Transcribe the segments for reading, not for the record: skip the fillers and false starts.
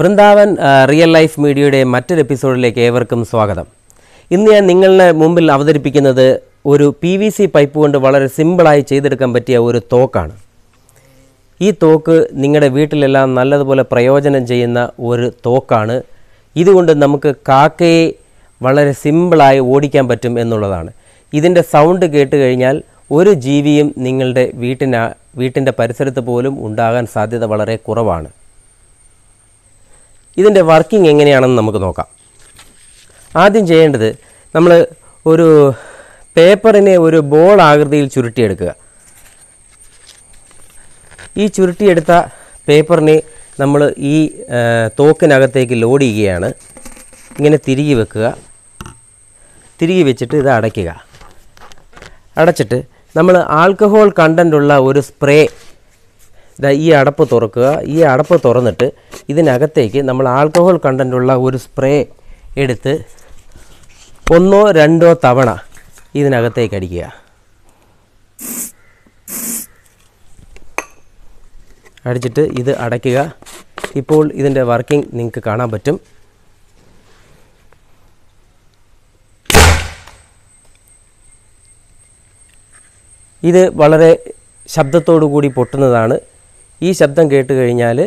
Vrindavan real life മീഡിയയുടെ മറ്റൊരു എപ്പിസോഡിലേക്ക് ഏവർക്കും സ്വാഗതം. ഇന്ന് ഞാൻ നിങ്ങളുടെ മുമ്പിൽ അവതരിപ്പിക്കുന്നത് ഒരു PVC പൈപ്പ് കൊണ്ട് വളരെ സിമ്പിളായി ചെയ്തെടുക്കാൻ പറ്റിയ ഒരു തോക്കാണ്. ഈ തോക്ക് നിങ്ങളുടെ വീട്ടിലെല്ലാം നല്ലതുപോലെ പ്രയോജനം ചെയ്യുന്ന ഒരു തോക്കാണ്. ഇതുകൊണ്ട് നമുക്ക് കാക്കയെ വളരെ സിമ്പിളായി ഓടിക്കാൻ പറ്റും എന്നുള്ളതാണ്. ഇതിൻ്റെ സൗണ്ട് കേട്ട് കഴിഞ്ഞാൽ ഒരു ജീവിയും നിങ്ങളുടെ വീട്ടിൻ്റെ പരിസരത്ത് പോലും ഉണ്ടാകാൻ സാധ്യത വളരെ കുറവാണ്. ഇതിൻ്റെ വർക്കിംഗ് എങ്ങനെയാണെന്ന് നമുക്ക് നോക്കാം. ആദ്യം ചെയ്യേണ്ടത് നമ്മൾ ഒരു പേപ്പറിനെ ഒരു ബോൾ ആകൃതിയിൽ ചുരുട്ടിയെടുക്കുക. ഈ ചുരുട്ടിയെടുത്ത പേപ്പറിനെ നമ്മൾ ഈ തോക്കിനകത്തേക്ക് ലോഡ് ചെയ്യുകയാണ്. ഇങ്ങനെ തിരികെ വെക്കുക. തിരികെ വെച്ചിട്ട് ഇത് അടയ്ക്കുക. അടച്ചിട്ട് നമ്മൾ ആൽക്കഹോൾ കണ്ടൻ്റുള്ള ഒരു സ്പ്രേ, ഈ അടപ്പ് തുറക്കുക. ഈ അടപ്പ് തുറന്നിട്ട് ഇതിനകത്തേക്ക് നമ്മൾ ആൽക്കഹോൾ കണ്ടൻ്റുള്ള ഒരു സ്പ്രേ എടുത്ത് ഒന്നോ രണ്ടോ തവണ ഇതിനകത്തേക്ക് അടിക്കുക. അടിച്ചിട്ട് ഇത് അടയ്ക്കുക. ഇപ്പോൾ ഇതിൻ്റെ വർക്കിംഗ് നിങ്ങൾക്ക് കാണാൻ പറ്റും. ഇത് വളരെ ശബ്ദത്തോടു കൂടി പൊട്ടുന്നതാണ്. ഈ ശബ്ദം കേട്ട് കഴിഞ്ഞാൽ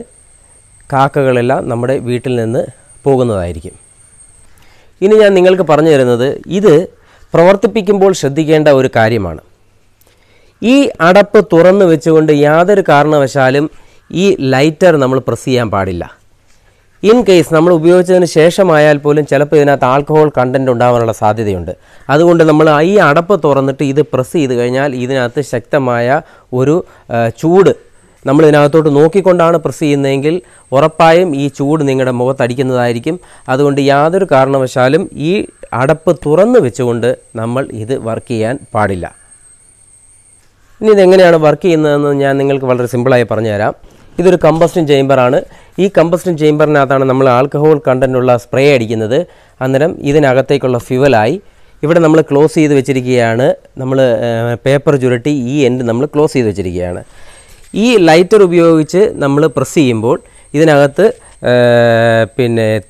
കാക്കകളെല്ലാം നമ്മുടെ വീട്ടിൽ നിന്ന് പോകുന്നതായിരിക്കും. ഇനി ഞാൻ നിങ്ങൾക്ക് പറഞ്ഞു തരുന്നത് ഇത് പ്രവർത്തിപ്പിക്കുമ്പോൾ ശ്രദ്ധിക്കേണ്ട ഒരു കാര്യമാണ്. ഈ അടപ്പ് തുറന്ന് വെച്ചുകൊണ്ട് യാതൊരു കാരണവശാലും ഈ ലൈറ്റർ നമ്മൾ പ്രസ് ചെയ്യാൻ പാടില്ല. ഇൻ കേസ് നമ്മൾ ഉപയോഗിച്ചതിന് ശേഷമായാൽ പോലും ചിലപ്പോൾ ഇതിനകത്ത് ആൽക്കഹോൾ കണ്ടൻറ്റ് ഉണ്ടാകാനുള്ള സാധ്യതയുണ്ട്. അതുകൊണ്ട് നമ്മൾ ഈ അടപ്പ് തുറന്നിട്ട് ഇത് പ്രസ് ചെയ്ത് കഴിഞ്ഞാൽ ഇതിനകത്ത് ശക്തമായ ഒരു ചൂട്, നമ്മൾ ഇതിനകത്തോട്ട് നോക്കിക്കൊണ്ടാണ് പ്രസ് ചെയ്യുന്നതെങ്കിൽ ഉറപ്പായും ഈ ചൂട് നിങ്ങളുടെ മുഖത്തടിക്കുന്നതായിരിക്കും. അതുകൊണ്ട് യാതൊരു കാരണവശാലും ഈ അടപ്പ് തുറന്ന് വെച്ചുകൊണ്ട് നമ്മൾ ഇത് വർക്ക് ചെയ്യാൻ പാടില്ല. ഇനി ഇതെങ്ങനെയാണ് വർക്ക് ചെയ്യുന്നതെന്ന് ഞാൻ നിങ്ങൾക്ക് വളരെ സിമ്പിളായി പറഞ്ഞുതരാം. ഇതൊരു കമ്പസ്റ്റിംഗ് ചേംബറാണ്. ഈ കമ്പസ്റ്റിംഗ് ചേംബറിനകത്താണ് നമ്മൾ ആൽക്കഹോൾ കണ്ടൻ്റുള്ള സ്പ്രേ അടിക്കുന്നത്. അന്നേരം ഇതിനകത്തേക്കുള്ള ഫ്യുവലായി ഇവിടെ നമ്മൾ ക്ലോസ് ചെയ്ത് വെച്ചിരിക്കുകയാണ്. നമ്മൾ പേപ്പർ ചുരുട്ടി ഈ എൻഡ് നമ്മൾ ക്ലോസ് ചെയ്ത് വെച്ചിരിക്കുകയാണ്. ഈ ലൈറ്റർ ഉപയോഗിച്ച് നമ്മൾ പ്രസ് ചെയ്യുമ്പോൾ ഇതിനകത്ത്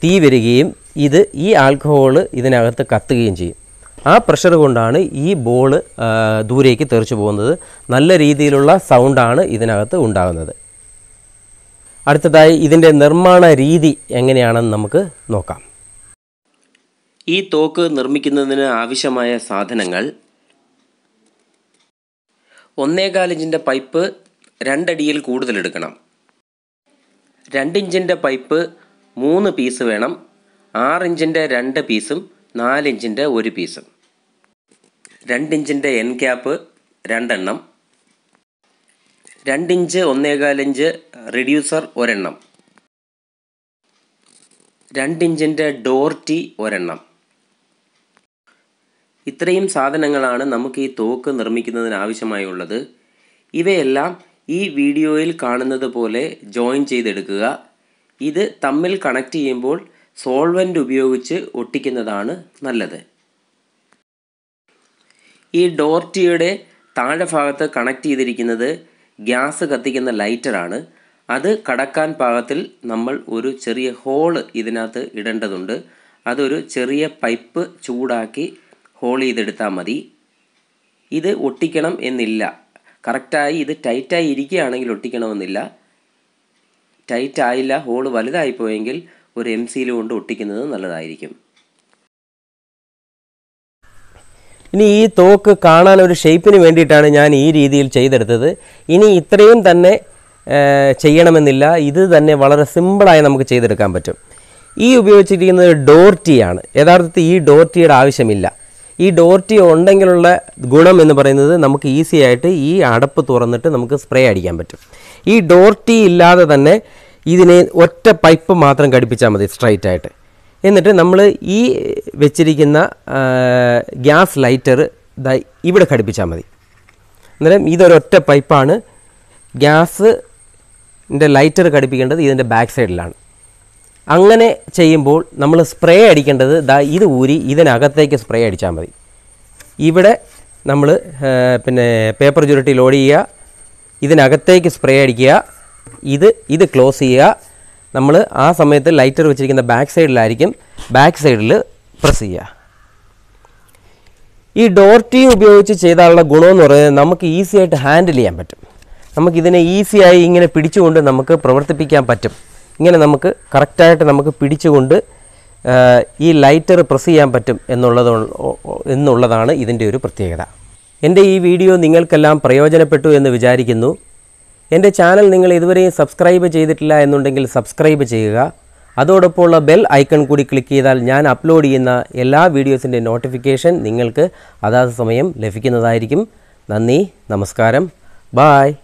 തീ വരികയും ഇത് ഈ ആൽക്കഹോള് ഇതിനകത്ത് കത്തുകയും ചെയ്യും. ആ പ്രഷർ കൊണ്ടാണ് ഈ ബോൾ ദൂരേക്ക് തെറിച്ചു പോകുന്നത്. നല്ല രീതിയിലുള്ള സൗണ്ടാണ് ഇതിനകത്ത് ഉണ്ടാകുന്നത്. അടുത്തതായി ഇതിൻ്റെ നിർമ്മാണ രീതി എങ്ങനെയാണെന്ന് നമുക്ക് നോക്കാം. ഈ തോക്ക് നിർമ്മിക്കുന്നതിന് ആവശ്യമായ സാധനങ്ങൾ: 1.25 ഇഞ്ചിൻ്റെ പൈപ്പ് 2 അടിയിൽ കൂടുതലെടുക്കണം. 2 ഇഞ്ചിൻ്റെ പൈപ്പ് 3 പീസ് വേണം. 6 ഇഞ്ചിൻ്റെ 2 പീസും 4 ഇഞ്ചിൻ്റെ 1 പീസും. 2 ഇഞ്ചിൻ്റെ എൻ ക്യാപ്പ് 2 എണ്ണം. 2 ഇഞ്ച് 1.25 ഇഞ്ച് റിഡ്യൂസർ 1 എണ്ണം. 2 ഇഞ്ചിൻ്റെ ഡോർട്ടി 1 എണ്ണം. ഇത്രയും സാധനങ്ങളാണ് നമുക്ക് ഈ തോക്ക് നിർമ്മിക്കുന്നതിന് ആവശ്യമായുള്ളത്. ഇവയെല്ലാം ഈ വീഡിയോയിൽ കാണുന്നത് പോലെ ജോയിൻ ചെയ്തെടുക്കുക. ഇത് തമ്മിൽ കണക്ട് ചെയ്യുമ്പോൾ സോൾവെൻ്റ് ഉപയോഗിച്ച് ഒട്ടിക്കുന്നതാണ് നല്ലത്. ഈ ഡോർട്ടിയുടെ താഴെ ഭാഗത്ത് കണക്ട് ചെയ്തിരിക്കുന്നത് ഗ്യാസ് കത്തിക്കുന്ന ലൈറ്ററാണ്. അത് കടക്കാൻ പാകത്തിൽ നമ്മൾ ഒരു ചെറിയ ഹോള് ഇതിനകത്ത് ഇടേണ്ടതുണ്ട്. അതൊരു ചെറിയ പൈപ്പ് ചൂടാക്കി ഹോൾ ചെയ്തെടുത്താൽ മതി. ഇത് ഒട്ടിക്കണം എന്നില്ല. കറക്റ്റായി ഇത് ടൈറ്റായി ഇരിക്കുകയാണെങ്കിൽ ഒട്ടിക്കണമെന്നില്ല. ടൈറ്റായില്ല, ഹോള് വലുതായിപ്പോയെങ്കിൽ ഒരു MC കൊണ്ട് ഒട്ടിക്കുന്നത് നല്ലതായിരിക്കും. ഇനി ഈ തോക്ക് കാണാൻ ഒരു ഷേപ്പിന് വേണ്ടിയിട്ടാണ് ഞാൻ ഈ രീതിയിൽ ചെയ്തെടുത്തത്. ഇനി ഇത്രയും തന്നെ ചെയ്യണമെന്നില്ല. ഇത് തന്നെ വളരെ സിമ്പിളായി നമുക്ക് ചെയ്തെടുക്കാൻ പറ്റും. ഈ ഉപയോഗിച്ചിരിക്കുന്നത് ഡോർട്ടിയാണ്. യഥാർത്ഥത്തിൽ ഈ ഡോർട്ടിയുടെ ആവശ്യമില്ല. ഈ ഡോർട്ടി ഉണ്ടെങ്കിലുള്ള ഗുണം എന്ന് പറയുന്നത് നമുക്ക് ഈസി ആയിട്ട് ഈ അടപ്പ് തുറന്നിട്ട് നമുക്ക് സ്പ്രേ അടിക്കാൻ പറ്റും. ഈ ഡോർട്ടി ഇല്ലാതെ തന്നെ ഇതിനെ ഒറ്റ പൈപ്പ് മാത്രം ഘടിപ്പിച്ചാൽ മതി സ്ട്രൈറ്റ് ആയിട്ട്. എന്നിട്ട് നമ്മൾ ഈ വെച്ചിരിക്കുന്ന ഗ്യാസ് ലൈറ്റർ ഇവിടെ ഘടിപ്പിച്ചാൽ മതി. അന്നേരം ഇതൊരൊറ്റ പൈപ്പാണ്. ഗ്യാസിൻ്റെ ലൈറ്റർ ഘടിപ്പിക്കേണ്ടത് ഇതിൻ്റെ ബാക്ക് സൈഡിലാണ്. അങ്ങനെ ചെയ്യുമ്പോൾ നമ്മൾ സ്പ്രേ അടിക്കേണ്ടത് ഇത് ഊരി ഇതിനകത്തേക്ക് സ്പ്രേ അടിച്ചാൽ മതി. ഇവിടെ നമ്മൾ പേപ്പർ ചുരുട്ടി ലോഡ് ചെയ്യുക, ഇതിനകത്തേക്ക് സ്പ്രേ അടിക്കുക, ഇത് ക്ലോസ് ചെയ്യുക, നമ്മൾ ആ സമയത്ത് ലൈറ്റർ വെച്ചിരിക്കുന്ന ബാക്ക് സൈഡിലായിരിക്കും, ബാക്ക് സൈഡിൽ പ്രസ് ചെയ്യുക. ഈ ഡോർ ടീ ഉപയോഗിച്ച് ചെയ്താലുള്ള ഗുണമെന്ന് പറയുന്നത് നമുക്ക് ഈസി ആയിട്ട് ഹാൻഡിൽ ചെയ്യാൻ പറ്റും. നമുക്കിതിനെ ഈസിയായി ഇങ്ങനെ പിടിച്ചുകൊണ്ട് നമുക്ക് പ്രവർത്തിപ്പിക്കാൻ പറ്റും. ഇങ്ങനെ നമുക്ക് കറക്റ്റായിട്ട് നമുക്ക് പിടിച്ചുകൊണ്ട് ഈ ലൈറ്റർ പ്രസ് ചെയ്യാൻ പറ്റും എന്നുള്ളതാണ് ഇതിൻ്റെ ഒരു പ്രത്യേകത. എൻ്റെ ഈ വീഡിയോ നിങ്ങൾക്കെല്ലാം പ്രയോജനപ്പെട്ടു എന്ന് വിചാരിക്കുന്നു. എൻ്റെ ചാനൽ നിങ്ങൾ ഇതുവരെയും സബ്സ്ക്രൈബ് ചെയ്തിട്ടില്ല എന്നുണ്ടെങ്കിൽ സബ്സ്ക്രൈബ് ചെയ്യുക. അതോടൊപ്പമുള്ള ബെൽ ഐക്കൺ കൂടി ക്ലിക്ക് ചെയ്താൽ ഞാൻ അപ്ലോഡ് ചെയ്യുന്ന എല്ലാ വീഡിയോസിൻ്റെ നോട്ടിഫിക്കേഷൻ നിങ്ങൾക്ക് അതാത് സമയം ലഭിക്കുന്നതായിരിക്കും. നന്ദി, നമസ്കാരം, ബായ്.